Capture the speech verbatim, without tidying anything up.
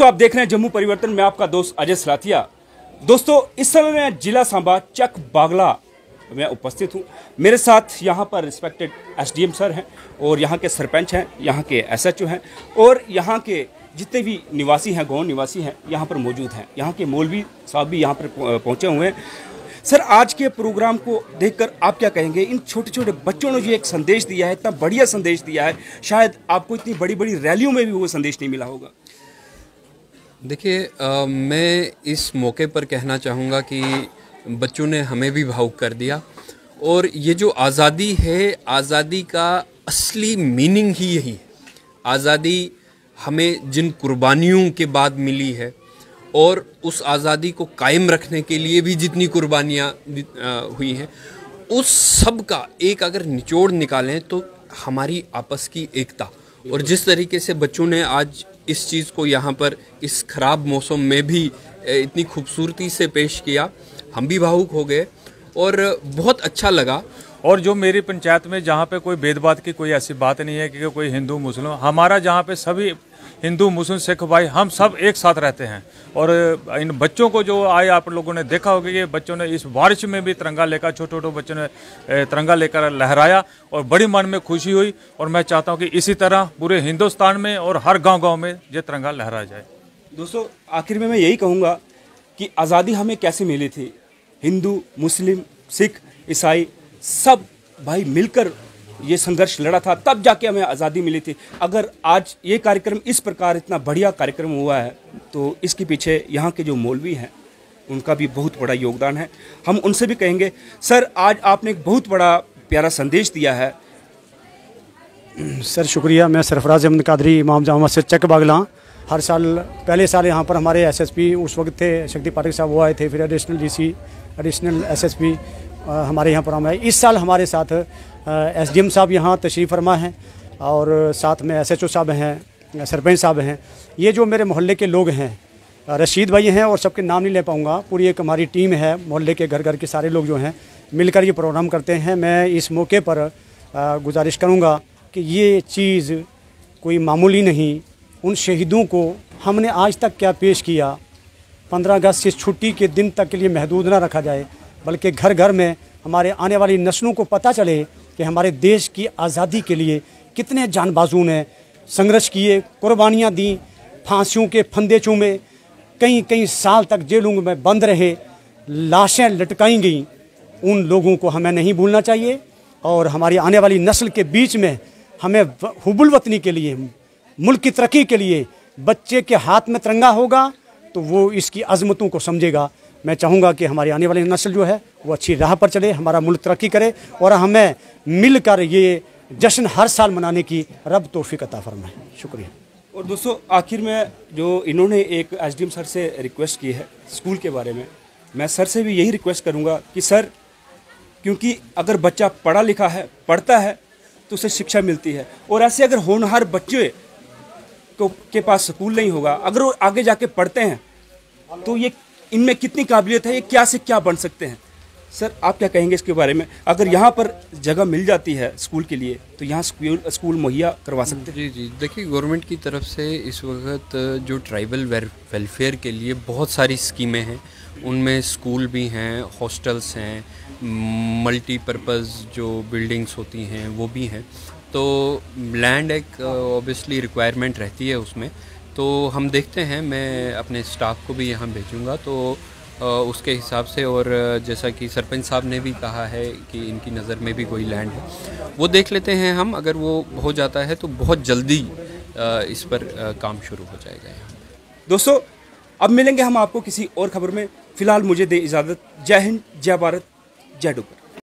दोस्तों आप देख रहे हैं जम्मू परिवर्तन में आपका दोस्त अजय सलाथिया। दोस्तों इस समय मैं जिला सांबा चक्क बागला में उपस्थित हूं। मेरे साथ यहां पर रिस्पेक्टेड एसडीएम सर हैं और यहां के सरपंच हैं, यहां के एसएचओ हैं और यहां के जितने भी निवासी हैं, गाँव निवासी हैं, यहाँ पर मौजूद हैं। यहाँ के मौलवी साहब भी यहाँ पर पहुँचे हुए हैं। सर, आज के प्रोग्राम को देखकर आप क्या कहेंगे? इन छोटे छोटे बच्चों ने जो एक संदेश दिया है, इतना बढ़िया संदेश दिया है, शायद आपको इतनी बड़ी बड़ी रैलियों में भी वो संदेश नहीं मिला होगा। देखिए, मैं इस मौके पर कहना चाहूँगा कि बच्चों ने हमें भी भावुक कर दिया और ये जो आज़ादी है, आज़ादी का असली मीनिंग ही यही है। आज़ादी हमें जिन कुर्बानियों के बाद मिली है और उस आज़ादी को कायम रखने के लिए भी जितनी कुर्बानियाँ हुई हैं, उस सब का एक अगर निचोड़ निकालें तो हमारी आपस की एकता, और जिस तरीके से बच्चों ने आज इस चीज़ को यहाँ पर इस खराब मौसम में भी इतनी खूबसूरती से पेश किया, हम भी भावुक हो गए और बहुत अच्छा लगा। और जो मेरी पंचायत में जहाँ पे कोई भेदभाव की कोई ऐसी बात नहीं है कि कोई हिंदू मुस्लिम, हमारा जहाँ पे सभी हिंदू मुस्लिम सिख भाई हम सब एक साथ रहते हैं। और इन बच्चों को जो आए, आप लोगों ने देखा होगा कि बच्चों ने इस बारिश में भी तिरंगा लेकर, छोटे छोटे बच्चों ने तिरंगा लेकर लहराया और बड़ी मन में खुशी हुई। और मैं चाहता हूँ कि इसी तरह पूरे हिंदुस्तान में और हर गाँव गाँव में ये तिरंगा लहराया जाए। दोस्तों आखिर में मैं यही कहूँगा कि आज़ादी हमें कैसे मिली थी। हिंदू मुस्लिम सिख ईसाई सब भाई मिलकर ये संघर्ष लड़ा था, तब जाके हमें आज़ादी मिली थी। अगर आज ये कार्यक्रम इस प्रकार इतना बढ़िया कार्यक्रम हुआ है तो इसके पीछे यहाँ के जो मौलवी हैं उनका भी बहुत बड़ा योगदान है। हम उनसे भी कहेंगे। सर, आज आपने एक बहुत बड़ा प्यारा संदेश दिया है। सर शुक्रिया। मैं सरफराज अहमद कादरी, इमाम जामा मस्जिद चक्क बागला। हर साल पहले साल यहाँ पर हमारे एसएसपी उस वक्त थे, शक्ति पाठक साहब वो आए थे, फिर एडिशनल डीसी, एडिशनल एसएसपी हमारे यहाँ पर हम आए। इस साल हमारे साथ एसडीएम साहब यहाँ तशरीफ़ फरमा हैं और साथ में एसएचओ साहब हैं, सरपंच साहब हैं। ये जो मेरे मोहल्ले के लोग हैं, रशीद भाई हैं और सबके नाम नहीं ले पाऊँगा, पूरी एक हमारी टीम है मोहल्ले के घर घर के सारे लोग जो हैं मिलकर ये प्रोग्राम करते हैं। मैं इस मौके पर गुजारिश करूँगा कि ये चीज़ कोई मामूली नहीं, उन शहीदों को हमने आज तक क्या पेश किया, पंद्रह अगस्त से छुट्टी के दिन तक के लिए महदूद ना रखा जाए, बल्कि घर घर में हमारे आने वाली नस्लों को पता चले कि हमारे देश की आज़ादी के लिए कितने जानबाजों ने संघर्ष किए, कुर्बानियाँ दी, फांसियों के फंदे चूमे, कई कई साल तक जेलों में बंद रहे, लाशें लटकाई गईं। उन लोगों को हमें नहीं भूलना चाहिए और हमारी आने वाली नस्ल के बीच में हमें हुबुल वतनी के लिए, मुल्क की तरक्की के लिए बच्चे के हाथ में तिरंगा होगा तो वो इसकी अजमतों को समझेगा। मैं चाहूँगा कि हमारी आने वाली नस्ल जो है वो अच्छी राह पर चले, हमारा मुल्क तरक्की करे और हमें मिलकर ये जश्न हर साल मनाने की रब तौफीक अता फरमाए। शुक्रिया। और दोस्तों आखिर में जो इन्होंने एक एसडीएम सर से रिक्वेस्ट की है स्कूल के बारे में, मैं सर से भी यही रिक्वेस्ट करूँगा कि सर, क्योंकि अगर बच्चा पढ़ा लिखा है, पढ़ता है तो उसे शिक्षा मिलती है, और ऐसे अगर होनहार बच्चे को के पास स्कूल नहीं होगा, अगर वो आगे जाके पढ़ते हैं तो ये इनमें कितनी काबिलियत है, ये क्या से क्या बन सकते हैं। सर आप क्या कहेंगे इसके बारे में? अगर यहाँ पर जगह मिल जाती है स्कूल के लिए तो यहाँ स्कूल स्कूल मुहैया करवा सकते हैं। जी जी, देखिए गवर्नमेंट की तरफ से इस वक्त जो ट्राइबल वेलफेयर के लिए बहुत सारी स्कीमें हैं, उनमें स्कूल भी हैं, हॉस्टल्स हैं, मल्टीपर्पज़ जो बिल्डिंग्स होती हैं वो भी हैं। तो लैंड एक ऑब्वियसली रिक्वायरमेंट रहती है उसमें, तो हम देखते हैं, मैं अपने स्टाफ को भी यहाँ भेजूँगा तो उसके हिसाब से। और जैसा कि सरपंच साहब ने भी कहा है कि इनकी नज़र में भी कोई लैंड है, वो देख लेते हैं हम। अगर वो हो जाता है तो बहुत जल्दी इस पर काम शुरू हो जाएगा यहाँ। दोस्तों अब मिलेंगे हम आपको किसी और खबर में। फ़िलहाल मुझे दे इजाज़त। जय हिंद, जय भारत, जय डुग्गर।